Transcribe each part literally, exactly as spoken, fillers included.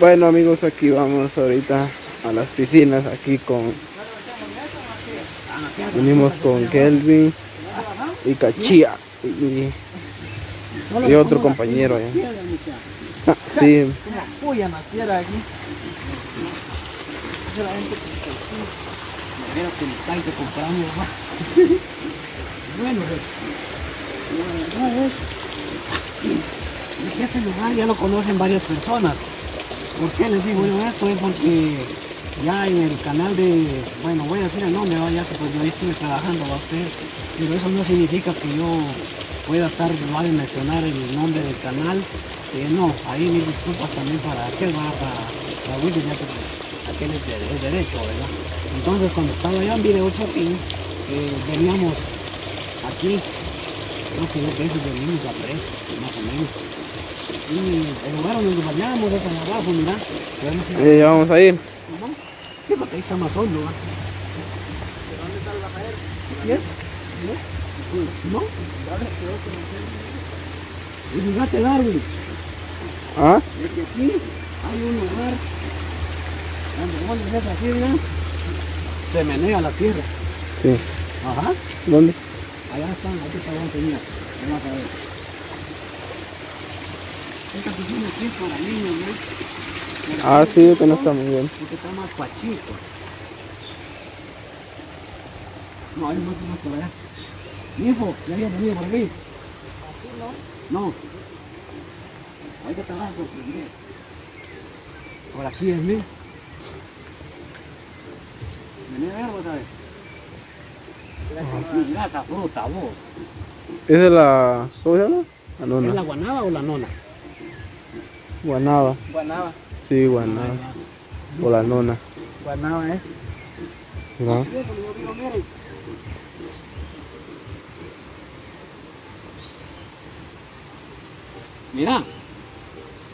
Bueno amigos, aquí vamos ahorita a las piscinas, aquí con venimos con Kelvin y Cachilla y, y otro compañero allá. Ah, sí. Bueno, este lugar ya lo conocen varias personas. ¿Por qué les digo yo esto? Es porque ya en el canal de, bueno, voy a decir el nombre, ¿no? Ya que pues yo estuve trabajando para ustedes, pero eso no significa que yo pueda estar mal en mencionar el nombre del canal. Eh, no, ahí mis disculpas también para aquel, para, para Willy, ya que pues, aquel es, de, es derecho, ¿verdad? Entonces cuando estaba allá en videochapín, eh, veníamos aquí, creo que dos veces venimos a tres, más o menos. Y el lugar donde nos bañamos es allá abajo, mirá. Eh, vamos a ir. Uh-huh. Sí, porque ahí está más hondo, ¿verdad? ¿De dónde está el bajadero? ¿Sí es? ¿No? ¿No? Y fíjate el árbol. ¿Ah? Es que aquí hay un lugar donde vos ves así, ¿verdad? Se menea la tierra. Sí. Ajá. ¿Dónde? Allá están, aquí está donde tenía. Vamos a ver. Esta piscina aquí es para niños, ¿no? Ah, sí, yo que no está muy bien. Porque está más pachito. No, hay más más por allá. Mi hijo, ¿ya había venido por mí? ¿Aquí no? No. Ahorita te vas a sorprender. Por aquí es mío. Vení a ver, vos sabés. Mirá esa fruta, vos. ¿Es de la... ¿cómo se llama? La nona. ¿Es la guanaba o la nona? Guanaba. Guanaba. Sí, guanaba. Guanaba. O la nona. Guanaba, ¿eh? No. Mira.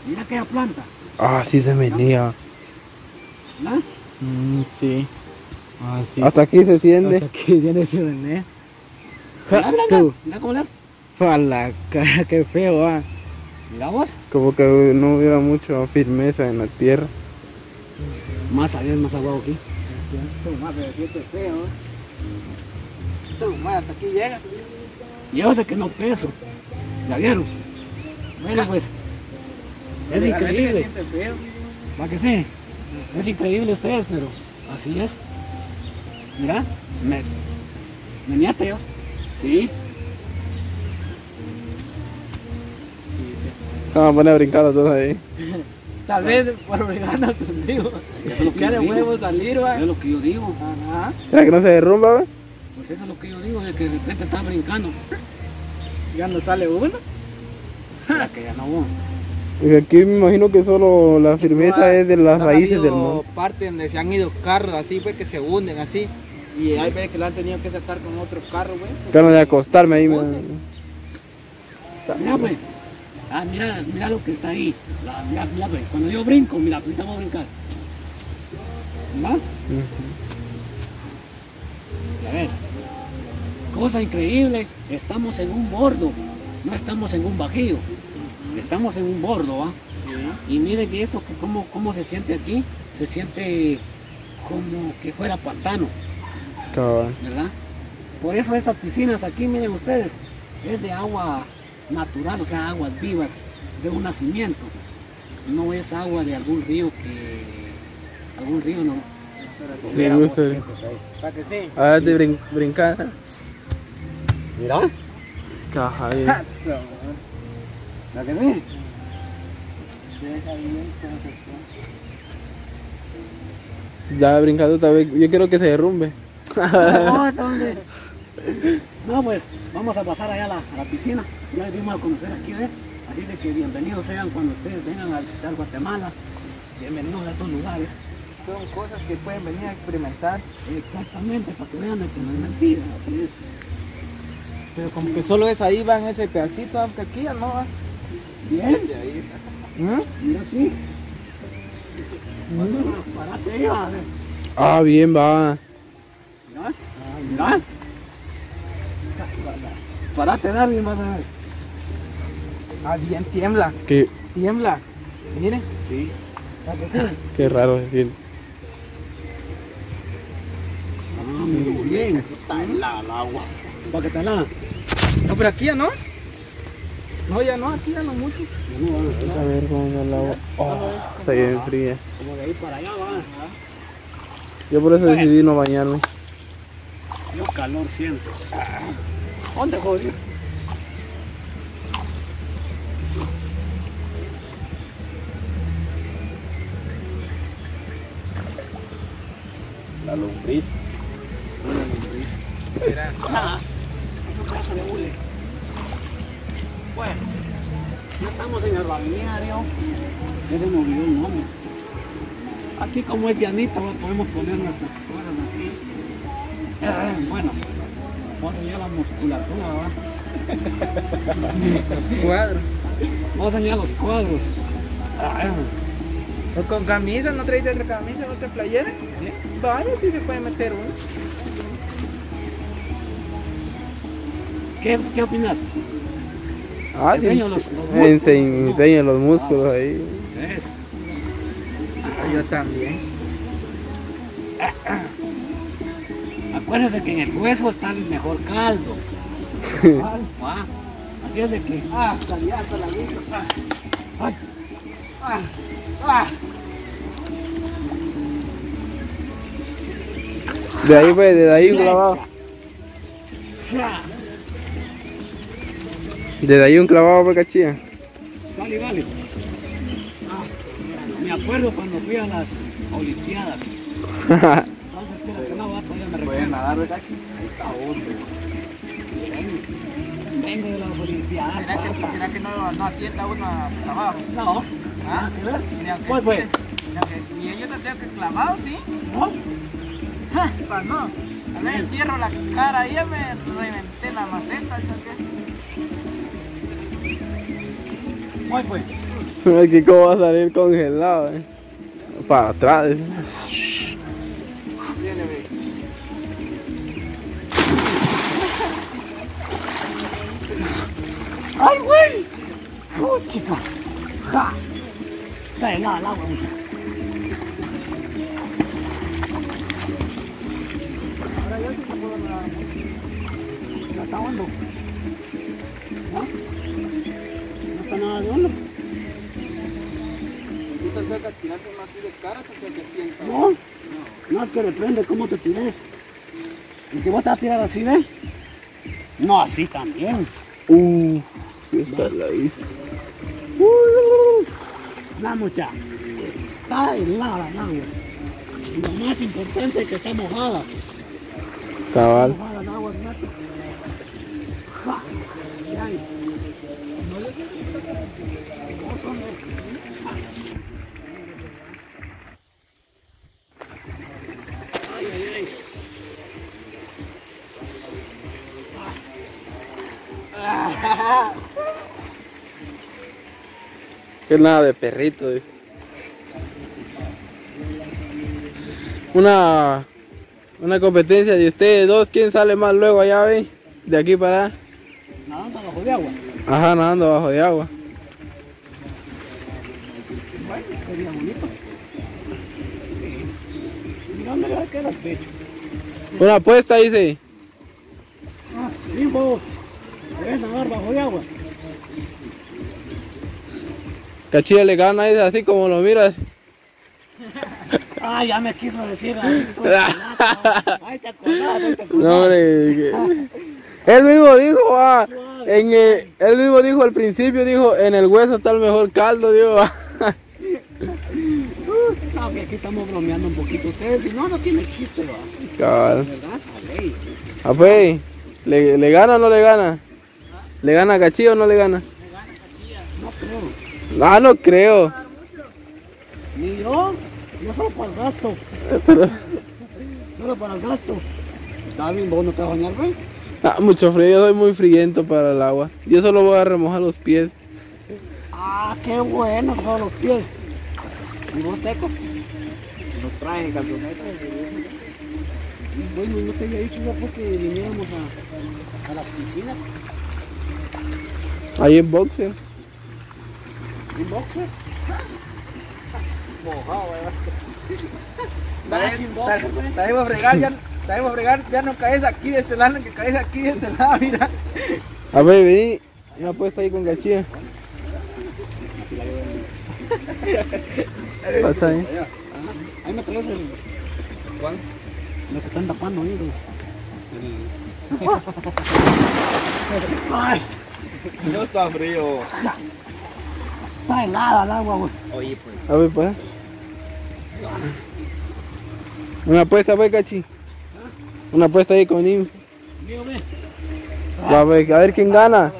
Mira aquella planta. Ah, sí se venía. ¿No? Mm, sí. Ah, sí. Hasta aquí se tiende. Hasta aquí tiende se venía. Mira, mira, mira cómo las. Fala, cara, qué feo, ah. Mira vos. Como que no hubiera mucha firmeza en la tierra. Más allá es más aguado aquí. Toma, pero aquí esto es feo. Toma, hasta aquí llega. Yo de que no peso. ¿Ya vieron? Bueno pues. Es increíble. ¿Va que sí? Es increíble ustedes, pero así es. Mira, me... me miaste yo. Sí. Vamos a poner a brincar a todos ahí. Tal vez por obligarnos hundidos. Ya le podemos salir, va. Eso es lo que yo digo. Ajá. ¿Será que no se derrumba, va? Pues eso es lo que yo digo, de que de repente está brincando. Ya no sale uno. ¿Será que ya no uno? Pues aquí me imagino que solo la firmeza no, es de las no raíces del mundo. Parte donde se han ido carros así, pues que se hunden así. Y sí. Hay veces que lo han tenido que sacar con otro carro, güey. Claro, de acostarme ahí, güey. Mira, güey. Ah, mira, mira lo que está ahí. La, mira, mira, cuando yo brinco, mira, ahorita vamos a brincar. ¿Verdad? Uh-huh. ¿Ya ves? Cosa increíble, estamos en un bordo, no estamos en un bajío. Estamos en un bordo, ¿va? Sí. Y miren que esto, ¿cómo, cómo se siente aquí? Se siente como que fuera pantano. Claro. ¿Verdad? Por eso estas piscinas aquí, miren ustedes, es de agua natural, o sea, aguas vivas de un nacimiento, no es agua de algún río que algún río no. Me gusta. Para que sí. A ver, de brin brincar. Mira. Caja. ¿La que sí? Ya he brincado otra vez. Yo quiero que se derrumbe. No, ¿dónde? No, pues vamos a pasar allá a la, a la piscina. Ya venimos a conocer aquí, ¿ves? Así de que bienvenidos sean cuando ustedes vengan a visitar Guatemala. Bienvenidos a estos lugares. Son cosas que pueden venir a experimentar. Exactamente, para que vean de que no es mentira. Pero como que solo es ahí, van ese pedacito, aunque aquí ya no va. Bien. ¿Eh? Mira aquí. Parate ahí, va. Ah, bien, va. Mira, mira. Parate, Darwin, vas a ver. Ah, bien, tiembla. ¿Qué? Tiembla. Miren. Sí. Qué raro se siente. Ah, me dio bien. Está helada el agua. ¿Para qué está helada? No, pero aquí ya no. No, ya no, aquí ya no mucho. Vamos a ver cómo está el agua. Oh, está bien fría. Como de ahí para allá va. Yo por eso decidí no bañarme. Yo calor siento. ¿Dónde jodido? La lombriz. La lombriz. Mira. Ah, es un caso de hule. Bueno, ya estamos en el balneario. Ya se me olvidó el nombre. Aquí como es llanito, podemos poner nuestras cosas aquí. Eh, bueno, vamos a enseñar la musculatura, ¿verdad? Los cuadros. Vamos a enseñar los cuadros. Eh. Con camisa, ¿no traes de camisa, no te playera? ¿Sí? Vaya, si se puede meter uno. ¿Qué, qué opinas? Ah, enseño sí, los, los músculos. Enseño, enseño los músculos ah, ahí. ¿Ves? Ah, yo también. Ah, ah. Acuérdense que en el hueso está el mejor caldo. Ah, ah. Así es de que. Ah, calidad, la vida. Ah. Ay. Ah. Ah. De ahí, pues, de ahí un clavado. Desde ahí un clavado, por Cachilla. Sale y vale. Ah, me acuerdo cuando fui a las Olimpiadas. Entonces, que la que no va, todavía me recuerdo. Nadar, ¿verdad? Ahí está otro. Vengo de las Olimpiadas. ¿Será que, ¿será que no, no asienta uno hasta abajo? No. Ah, mira, pues, pues. Y yo te tengo que clavado, ¿sí? No. Ja, pues no. A ver, entierro la cara ahí, ya me reventé la maceta. Muy pues. Es que cómo va a salir congelado, eh. Para atrás. Viene, ve. ¡Ay, güey! ¡Oh, chico! ¡Ja! Está helada el agua, muchachos. Ahora yo sí que puedo nadar. ¿No está hondo? ¿No? ¿No está nada de hondo? ¿Tú te acercas a tirarte más así de cara que te sientas? No. No, es que depende cómo te tires. ¿Y que vos te vas a tirar así, ve? No, así también. Uh, esta la hice. Uh, la mucha, está helada el agua. Lo más importante es que está mojada. Cabal. Está mojada el agua, ¿verdad? ¡Ja! Mirá. No le quiero que te hagas. No son los. Ay, ay, ay. Ah. Ah. Que nada de perrito, eh. Una Una competencia de ustedes dos. ¿Quién sale más luego allá, ve? De aquí para allá. Nadando bajo de agua. Ajá, nadando bajo de agua. Bueno, sería bonito. Mira dónde le va a quedar el pecho. Una apuesta, dice. Ah, sí, vos. Debes nadar bajo de agua. Cachilla le gana a ese, así como lo miras. Ah, ya me quiso decir. Ay, ay, te acordás, ay, te acordás. No, hombre. Él mismo dijo, ah, en el, él mismo dijo al principio, dijo, en el hueso está el mejor caldo, digo. No, que aquí estamos bromeando un poquito ustedes, si no, no tiene chiste, va. Cabal. Ah, pues, ¿le, le gana o no le gana? ¿Le gana a Cachilla o no le gana? Le gana Cachilla, no creo. No, no creo. Ni yo, yo solo para el gasto. Solo para el gasto. Darwin, ¿vos no te vas a bañar, güey? Ah, mucho frío, yo soy muy friento para el agua. Yo solo voy a remojar los pies. Ah, qué bueno, solo los pies. ¿Y vos, Teco? Nos traen camionetas. Bueno, no te había dicho ya porque viniéramos a, a la piscina. Ahí en boxer. ¿Un boxer? mojado, güey. Te debo fregar, ya, te debo fregar, ya no caes aquí de este lado, que caes aquí de este lado, mira. A ver, vení, una apuesta ahí con Cachilla. ¿Qué pasa ahí? Ahí me traes el... ¿Cuál? Lo que están tapando, ¿eh? Ay, no está frío. Está helada el agua, güey. Oye, pues. A ver, pues. Una apuesta, pues, Cachi. Una apuesta ahí conmigo. A ver, a ver quién gana.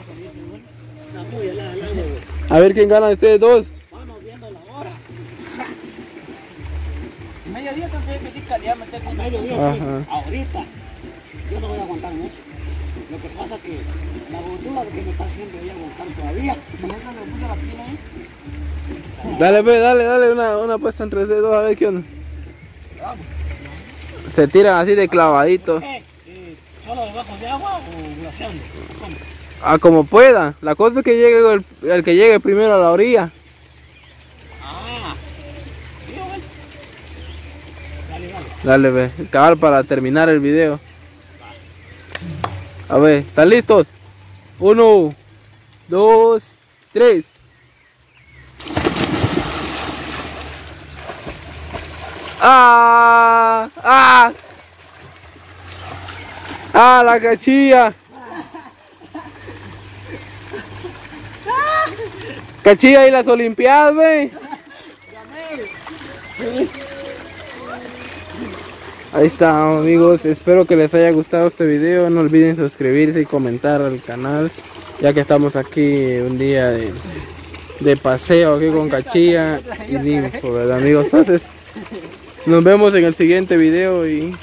A ver quién gana de ustedes dos. Vamos viendo la hora. Mediodía también me dice que meter con mediodía, sí. Ahorita. Yo no voy a aguantar mucho. Lo que pasa es que la gordura que me está haciendo voy a aguantar todavía. Mañana me puse la pila ahí. Dale, pues, dale, dale una, una apuesta entre ustedes dos a ver qué onda. Vamos. Se tiran así de clavadito. Eh, eh, ¿Solo debajo de agua o glaciando? ¿Cómo? Ah, como pueda. La cosa es que llegue el, el que llegue primero a la orilla. Ah. ¿Sí, dale, dale. Dale, ve. Cabal para terminar el video. A ver, ¿están listos? Uno, dos, tres. ¡Ah! ¡Ah! ¡Ah, la Cachilla! Cachilla y las Olimpiadas, ve. Ahí está, amigos, espero que les haya gustado este video. No olviden suscribirse y comentar al canal, ya que estamos aquí un día de, de paseo aquí con Cachilla y Limpo, ¿verdad, amigos? Entonces, nos vemos en el siguiente video y...